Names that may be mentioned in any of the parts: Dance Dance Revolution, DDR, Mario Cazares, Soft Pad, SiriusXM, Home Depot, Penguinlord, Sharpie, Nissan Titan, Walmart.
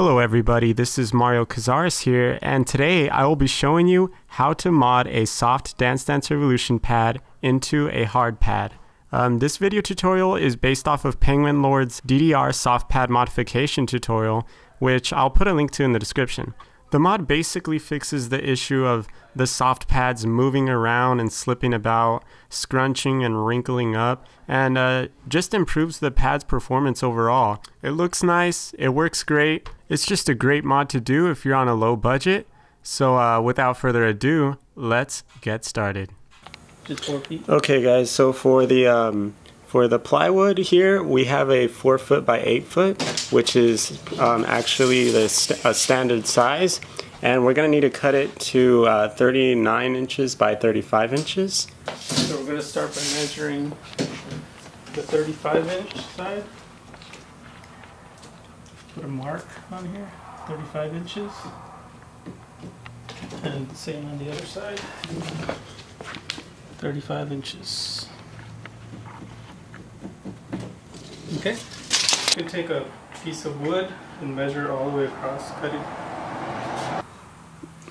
Hello everybody, this is Mario Cazares here, and today I will be showing you how to mod a soft Dance Dance Revolution pad into a hard pad. This video tutorial is based off of Penguinlord's DDR soft pad modification tutorial, which I'll put a link to in the description. The mod basically fixes the issue of the soft pads moving around and slipping about, scrunching and wrinkling up, and just improves the pad's performance overall. It looks nice, it works great, it's just a great mod to do if you're on a low budget. So without further ado, let's get started. Just 4 feet. Okay guys, so for the plywood here, we have a 4 foot by 8 foot, which is actually a standard size, and we're going to need to cut it to 39 inches by 35 inches. So we're going to start by measuring the 35 inch side. Put a mark on here, 35 inches, and the same on the other side, 35 inches. Okay, you can take a piece of wood and measure all the way across, cut it.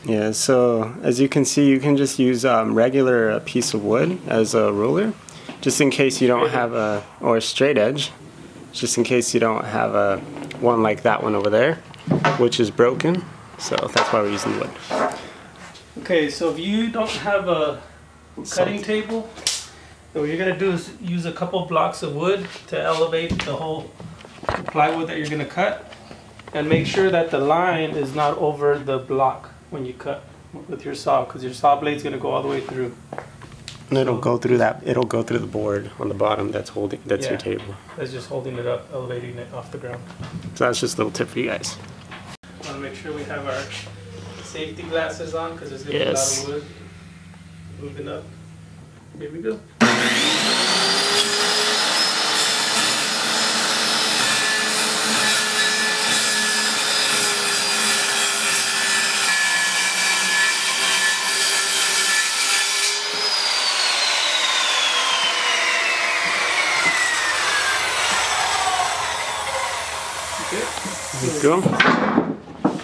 Yeah, so as you can see, you can just use regular piece of wood as a ruler, just in case you don't have a, or a straight edge, just in case you don't have a one like that one over there, which is broken, so that's why we're using wood. Okay, so if you don't have a cutting table, so what you're going to do is use a couple blocks of wood to elevate the whole plywood that you're going to cut, and make sure that the line is not over the block when you cut with your saw, because your saw blade's going to go all the way through. And it'll go through that, it'll go through the board on the bottom that's holding, that's your table. That's just holding it up, elevating it off the ground. So that's just a little tip for you guys. I want to make sure we have our safety glasses on, because there's going to be a lot of wood moving up. Here we go. There we go.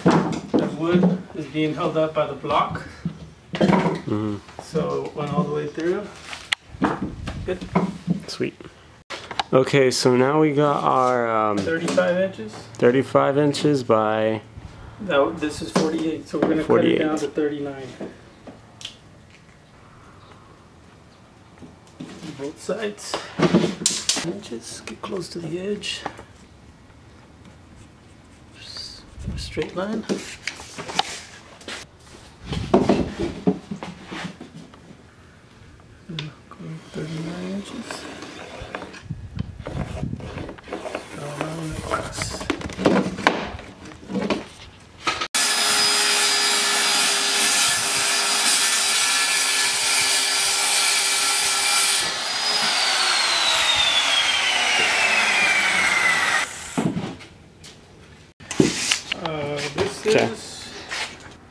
That wood is being held up by the block. Mm-hmm. So it went all the way through. Good. Sweet. Okay, so now we got our 35 inches. 35 inches by. No, this is 48. So we're gonna cut it down to 39. Both sides. Inches. Get close to the edge. Just a straight line. This is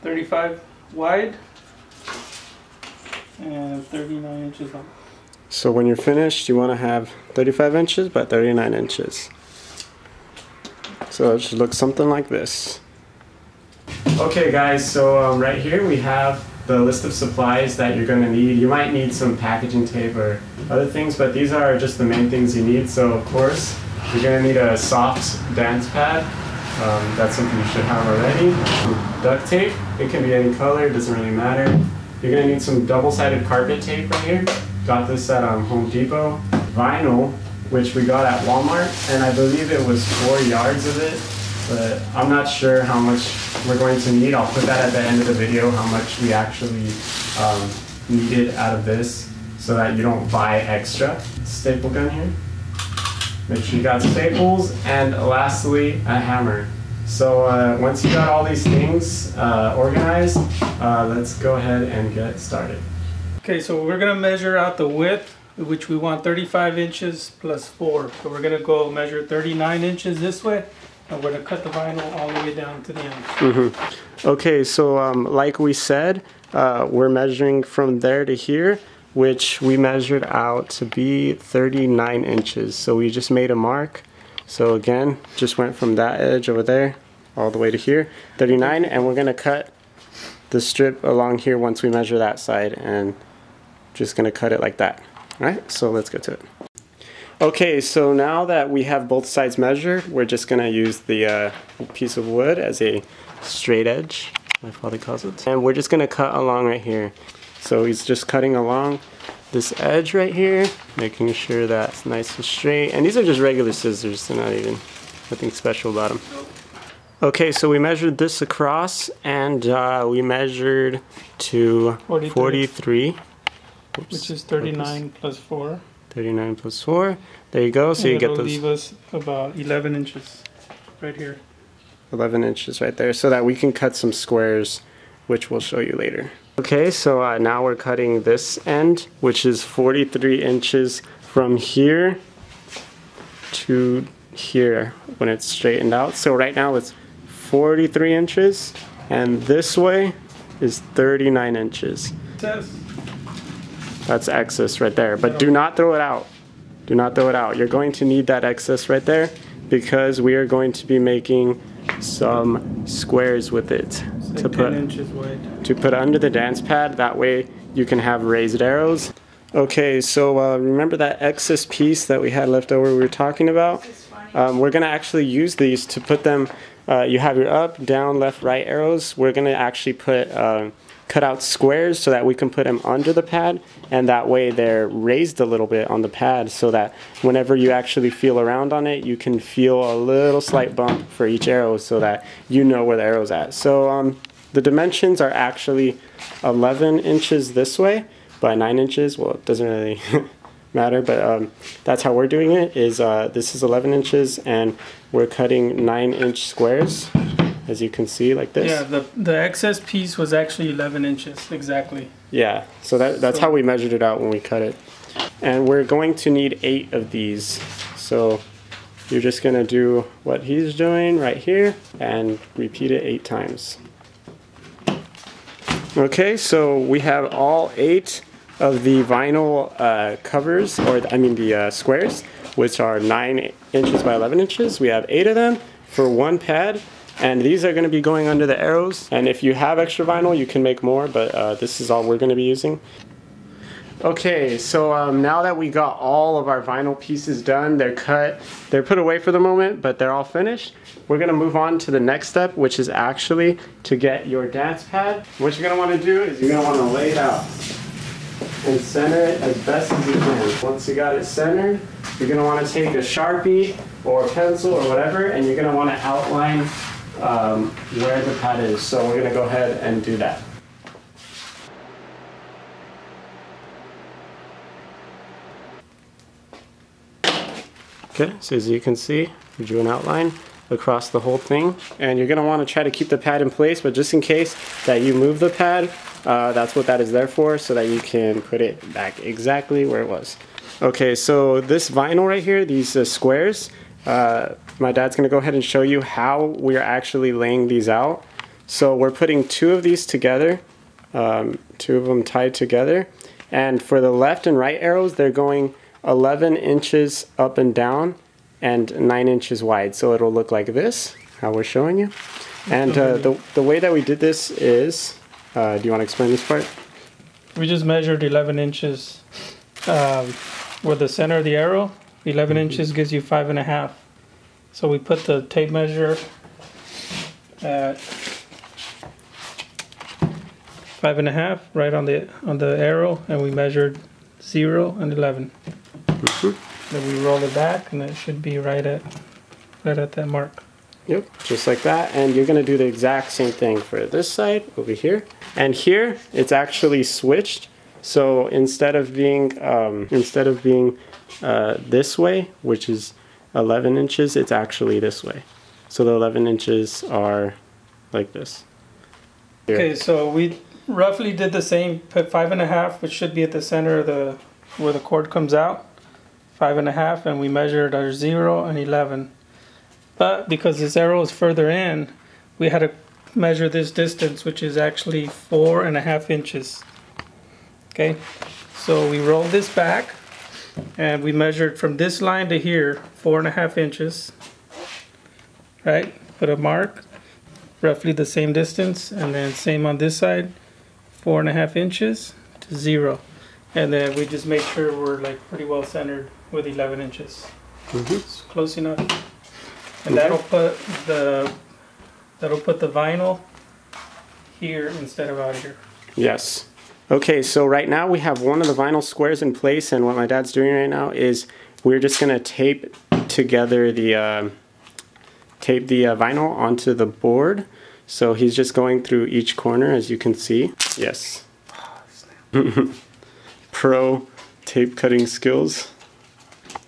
35 wide and 39 inches long. So when you're finished, you want to have 35 inches by 39 inches. So it should look something like this. Okay guys, so right here we have the list of supplies that you're going to need. You might need some packaging tape or other things, but these are just the main things you need. So of course, you're going to need a soft dance pad. That's something you should have already. Duct tape, it can be any color, it doesn't really matter. You're going to need some double-sided carpet tape right here. Got this at Home Depot. Vinyl, which we got at Walmart, and I believe it was 4 yards of it, but I'm not sure how much we're going to need. I'll put that at the end of the video, how much we actually needed out of this, so that you don't buy extra. Staple gun here. Make sure you got staples, and lastly, a hammer. So once you got all these things organized, let's go ahead and get started. Okay, so we're gonna measure out the width, which we want 35 inches plus 4. So we're gonna go measure 39 inches this way, and we're gonna cut the vinyl all the way down to the end. Mm-hmm. Okay, so like we said, we're measuring from there to here, which we measured out to be 39 inches. So we just made a mark. So again, just went from that edge over there all the way to here, 39, and we're going to cut the strip along here once we measure that side, and just going to cut it like that. All right, so let's get to it. Okay, so now that we have both sides measured, we're just going to use the piece of wood as a straight edge, my father calls it. And we're just going to cut along right here. So he's just cutting along this edge right here, making sure that's nice and straight. And these are just regular scissors, they're not even, nothing special about them. Okay, so we measured this across, and we measured to 43. Oops. Which is 39 plus 4. 39 plus 4. There you go. So and you get those. It'll leave us about 11 inches right here. 11 inches right there, so that we can cut some squares, which we'll show you later. Okay, so now we're cutting this end, which is 43 inches from here to here when it's straightened out. So right now it's 43 inches, and this way is 39 inches. That's excess right there, but do not throw it out. Do not throw it out. You're going to need that excess right there because we are going to be making some squares with it to put under the dance pad. That way you can have raised arrows. Okay, so remember that excess piece that we had left over we were talking about? We're gonna actually use these to put them, you have your up, down, left, right arrows. We're gonna actually put cut out squares so that we can put them under the pad, and that way they're raised a little bit on the pad so that whenever you actually feel around on it, you can feel a little slight bump for each arrow so that you know where the arrow's at. So the dimensions are actually 11 inches this way by 9 inches. Well, it doesn't really matter, but that's how we're doing it. Is this is 11 inches, and we're cutting 9-inch squares. As you can see, like this. Yeah, the excess piece was actually 11 inches, exactly. Yeah, so that's how we measured it out when we cut it. And we're going to need 8 of these. So you're just going to do what he's doing right here and repeat it 8 times. Okay, so we have all 8 of the vinyl covers, or I mean the squares, which are 9 inches by 11 inches. We have 8 of them for one pad. And these are going to be going under the arrows, and if you have extra vinyl you can make more, but this is all we're going to be using. Okay, so now that we got all of our vinyl pieces done, they're cut, they're put away for the moment, but they're all finished. We're going to move on to the next step, which is actually to get your dance pad. What you're going to want to do is you're going to want to lay it out and center it as best as you can. Once you got it centered, you're going to want to take a Sharpie or a pencil or whatever, and you're going to want to outline where the pad is. So we're going to go ahead and do that. Okay, so as you can see, we drew an outline across the whole thing, and you're going to want to try to keep the pad in place, but just in case that you move the pad, that's what that is there for, so that you can put it back exactly where it was. Okay, so this vinyl right here, these squares, my dad's going to go ahead and show you how we're actually laying these out. So we're putting 2 of these together, 2 of them tied together, and for the left and right arrows they're going 11 inches up and down and 9 inches wide, so it'll look like this, how we're showing you. And the way that we did this is, do you want to explain this part? We just measured 11 inches with the center of the arrow. 11 inches gives you 5.5. So we put the tape measure at 5.5 right on the arrow, and we measured 0 and 11. Mm-hmm. Then we roll it back, and it should be right at that mark. Yep, just like that. And you're going to do the exact same thing for this side over here. And here it's actually switched. So instead of being this way, which is 11 inches, it's actually this way. So the 11 inches are like this. Here. Okay, so we roughly did the same. Put 5.5, which should be at the center of the where the cord comes out. 5.5, and we measured our 0 and 11. But because this arrow is further in, we had to measure this distance, which is actually 4.5 inches. Okay, so we rolled this back, and we measured from this line to here 4.5 inches, right? Put a mark, roughly the same distance, and then same on this side, 4.5 inches to 0. And then we just make sure we're like pretty well centered with 11 inches. Mm-hmm. It's close enough. And that'll put the vinyl here instead of out here. Yes. Okay, so right now we have one of the vinyl squares in place, and what my dad's doing right now is we're just going to tape together the vinyl onto the board. So he's just going through each corner, as you can see. Yes. Pro tape cutting skills.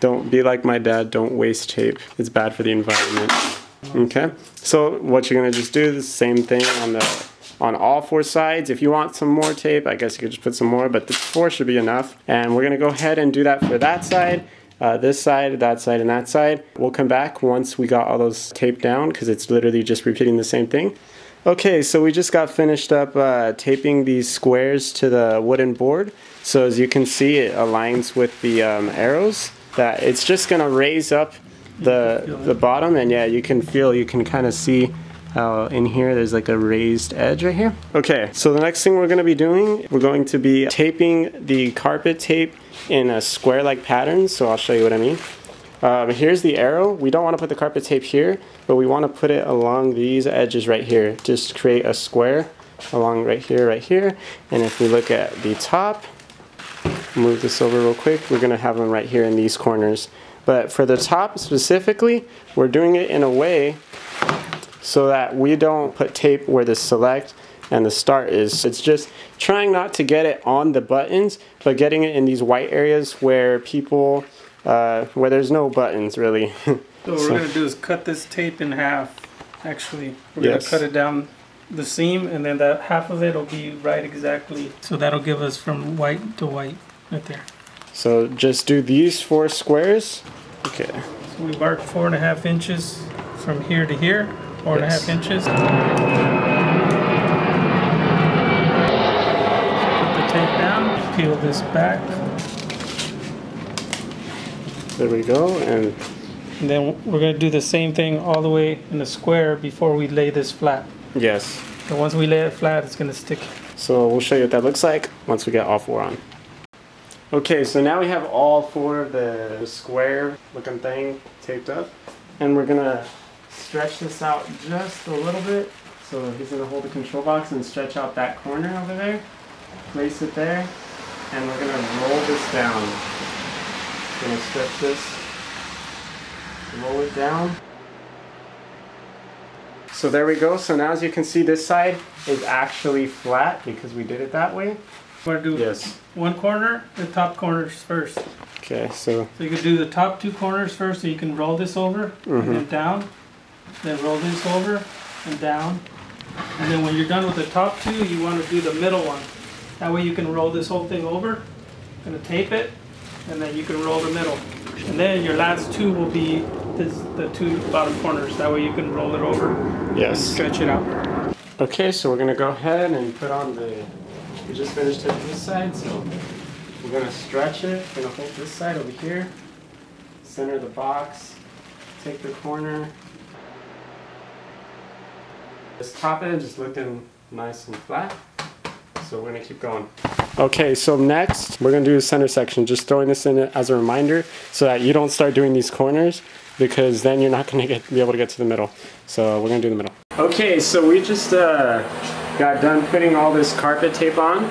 Don't be like my dad, don't waste tape. It's bad for the environment. Okay, so what you're going to just do is the same thing on the all four sides. If you want some more tape, I guess you could just put some more, but the four should be enough. And we're gonna go ahead and do that for that side, this side, that side, and that side. We'll come back once we got all those taped down, because it's literally just repeating the same thing. Okay, so we just got finished up taping these squares to the wooden board. So as you can see, it aligns with the arrows. That it's just gonna raise up the bottom, and yeah, you can feel, you can kind of see in here there's like a raised edge right here. Okay, so the next thing we're going to be doing, we're going to be taping the carpet tape in a square like pattern, so I'll show you what I mean. Here's the arrow. We don't want to put the carpet tape here, but we want to put it along these edges right here. Just create a square along right here, and if we look at the top, move this over real quick, we're going to have them right here in these corners. But for the top specifically, we're doing it in a way so that we don't put tape where the select and the start is. It's just trying not to get it on the buttons, but getting it in these white areas where people, where there's no buttons really. So what we're gonna do is cut this tape in half, actually. We're gonna cut it down the seam, and then that half of it will be right exactly. So that'll give us from white to white right there. So just do these four squares. Okay. So we mark 4.5 inches from here to here. 4.5 inches. Put the tape down, peel this back. There we go. And then we're going to do the same thing all the way in a square before we lay this flat. Yes. And once we lay it flat, it's going to stick. So we'll show you what that looks like once we get all four on. Okay, so now we have all four of the square looking thing taped up. And we're going to stretch this out just a little bit. So he's going to hold the control box and stretch out that corner over there. Place it there, and we're going to roll this down. Going to stretch this, roll it down. So there we go. So now as you can see, this side is actually flat because we did it that way. We're going to do one corner, the top corners first. Okay, so you can do the top two corners first, so you can roll this over and then down. Then roll this over and down, and then when you're done with the top two, you want to do the middle one. That way you can roll this whole thing over, gonna tape it, and then you can roll the middle. And then your last two will be the two bottom corners. That way you can roll it over and stretch it out. Okay, so we're gonna go ahead and put on the, we just finished it on this side, so we're gonna stretch it, we're gonna hold this side over here, center the box, take the corner. This top edge is looking nice and flat, so we're going to keep going. Okay, so next we're going to do a center section, just throwing this in as a reminder so that you don't start doing these corners, because then you're not going to be able to get to the middle. So we're going to do the middle. Okay, so we just got done putting all this carpet tape on.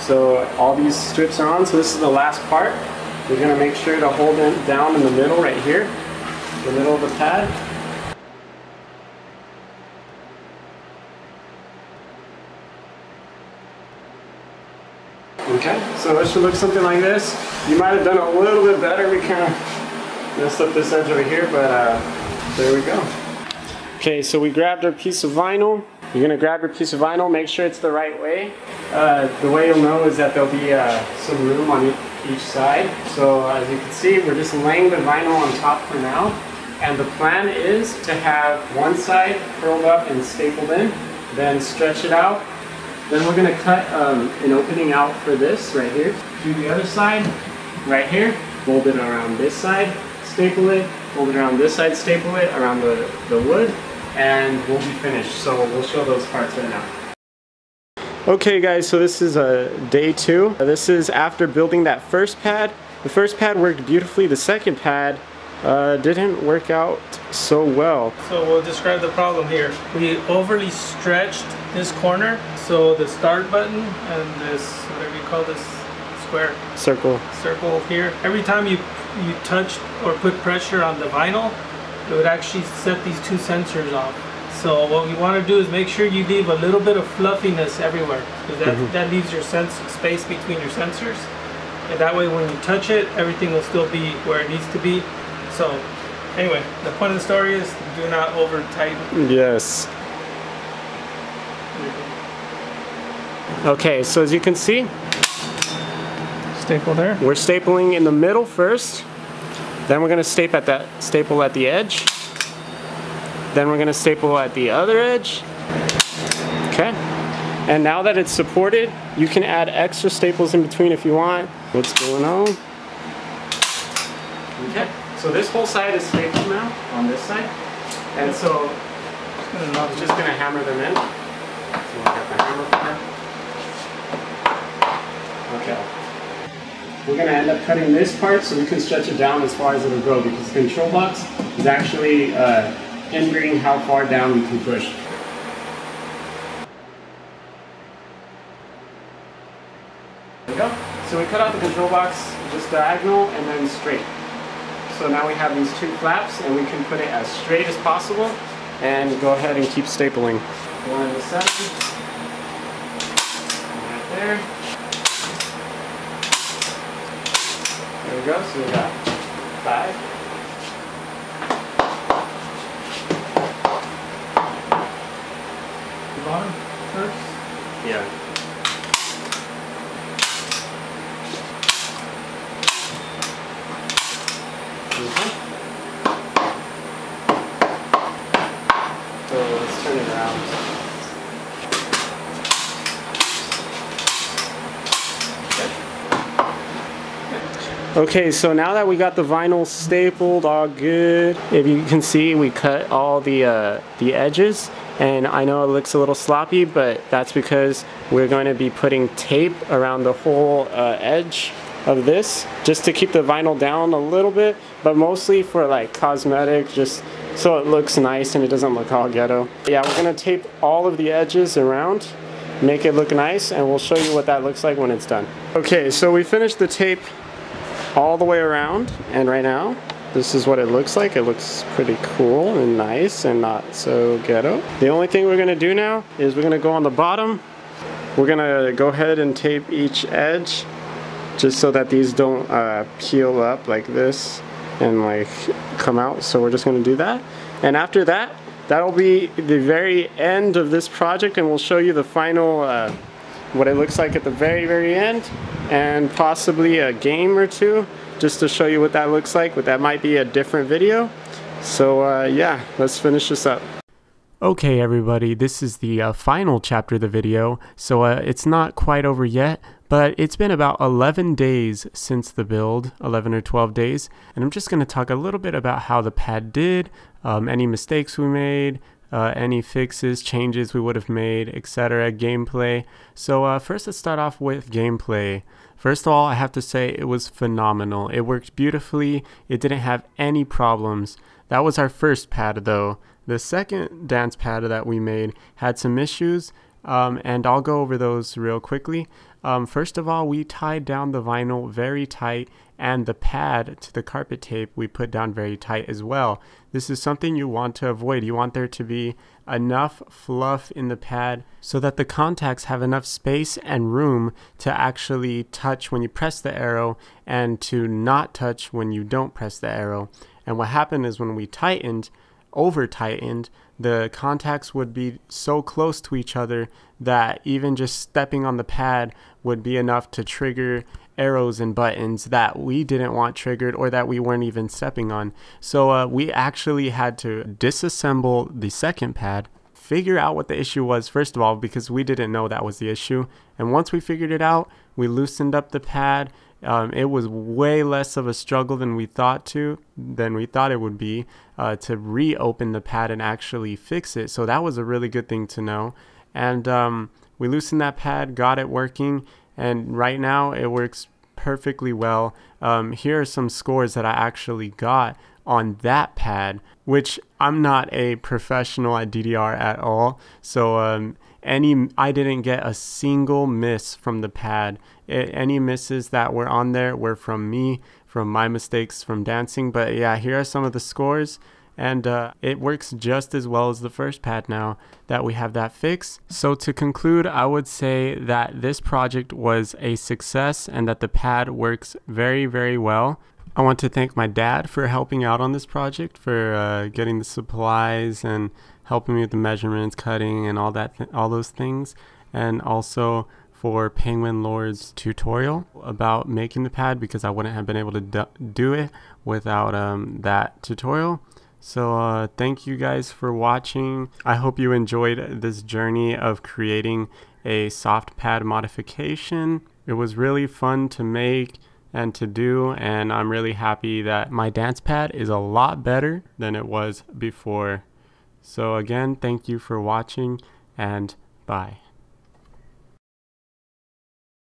So all these strips are on, so this is the last part. We're going to make sure to hold it down in the middle right here, the middle of the pad. Okay, so it should look something like this. You might have done a little bit better. We kind of messed up this edge over here, but there we go. Okay, so we grabbed our piece of vinyl. You're gonna grab your piece of vinyl, make sure it's the right way. The way you'll know is that there'll be some room on each side. So as you can see, we're just laying the vinyl on top for now. And the plan is to have one side curled up and stapled in, then stretch it out. Then we're going to cut an opening out for this right here. Do the other side right here, fold it around this side, staple it, fold it around this side, staple it around the wood, and we'll be finished. So we'll show those parts right now. Okay guys, so this is day two. This is after building that first pad. The first pad worked beautifully. The second pad didn't work out so well. So we'll describe the problem here. We overly stretched this corner, so the start button and this, whatever you call this, square? Circle. Circle here. Every time you touched or put pressure on the vinyl, it would actually set these two sensors off. So what we want to do is make sure you leave a little bit of fluffiness everywhere, because that leaves your space between your sensors, and that way when you touch it, everything will still be where it needs to be. So anyway, the point of the story is do not over tighten. Yes. Okay, so as you can see, staple there. We're stapling in the middle first. Then we're going to staple at the edge. Then we're going to staple at the other edge. Okay. And now that it's supported, you can add extra staples in between if you want. What's going on? Okay. So this whole side is stapled now on this side. And so I'm just going to hammer them in. So I'll get the hammer for them. Okay. We're going to end up cutting this part so we can stretch it down as far as it'll go, because the control box is actually hindering how far down we can push. There we go. So we cut out the control box just diagonal and then straight. So now we have these two flaps and we can put it as straight as possible and go ahead and keep stapling. One on the side. Right there. There we go, so we got 5. The bottom first? Yeah. Mm-hmm. So let's turn it around. Okay, so now that we got the vinyl stapled, all good. If you can see, we cut all the edges, and I know it looks a little sloppy, but that's because we're going to be putting tape around the whole edge of this, just to keep the vinyl down a little bit, but mostly for like cosmetic, just so it looks nice and it doesn't look all ghetto. Yeah, we're gonna tape all of the edges around, make it look nice, and we'll show you what that looks like when it's done. Okay, so we finished the tape all the way around, and right now this is what it looks like. It looks pretty cool and nice and not so ghetto. The only thing we're gonna do now is we're gonna go on the bottom. We're gonna go ahead and tape each edge just so that these don't peel up like this and like come out. So we're just gonna do that, and after that, that'll be the very end of this project, and we'll show you the final what it looks like at the very end, and possibly a game or two just to show you what that looks like, but that might be a different video. So yeah, let's finish this up. Okay everybody, this is the final chapter of the video. So it's not quite over yet, but it's been about 11 days since the build, 11 or 12 days, and I'm just going to talk a little bit about how the pad did, any mistakes we made, any fixes, changes we would have made, etc. Gameplay. So first, let's start off with gameplay. First of all, I have to say it was phenomenal. It worked beautifully. It didn't have any problems. That was our first pad though. The second dance pad that we made had some issues, and I'll go over those real quickly. First of all, we tied down the vinyl very tight, and the pad to the carpet tape we put down very tight as well. This is something you want to avoid. You want there to be enough fluff in the pad so that the contacts have enough space and room to actually touch when you press the arrow and to not touch when you don't press the arrow. And what happened is when we tightened, over-tightened, the contacts would be so close to each other that even just stepping on the pad would be enough to trigger arrows and buttons that we didn't want triggered or that we weren't even stepping on. So we actually had to disassemble the second pad, figure out what the issue was, first of all, because we didn't know that was the issue. And once we figured it out, we loosened up the pad. It was way less of a struggle than we thought it would be to reopen the pad and actually fix it. So that was a really good thing to know. And we loosened that pad, got it working, and right now it works perfectly well. Here are some scores that I actually got on that pad, which I'm not a professional at DDR at all, so I didn't get a single miss from the pad. Any misses that were on there were from me, from my mistakes from dancing. But yeah, here are some of the scores, and it works just as well as the first pad now that we have that fix. So to conclude, I would say that this project was a success and that the pad works very, very well. I want to thank my dad for helping out on this project, for getting the supplies and helping me with the measurements, cutting, and all those things, and also for Penguinlord's tutorial about making the pad, because I wouldn't have been able to do it without that tutorial. So thank you guys for watching. I hope you enjoyed this journey of creating a soft pad modification. It was really fun to make and to do, and I'm really happy that my dance pad is a lot better than it was before. So again, thank you for watching, and bye.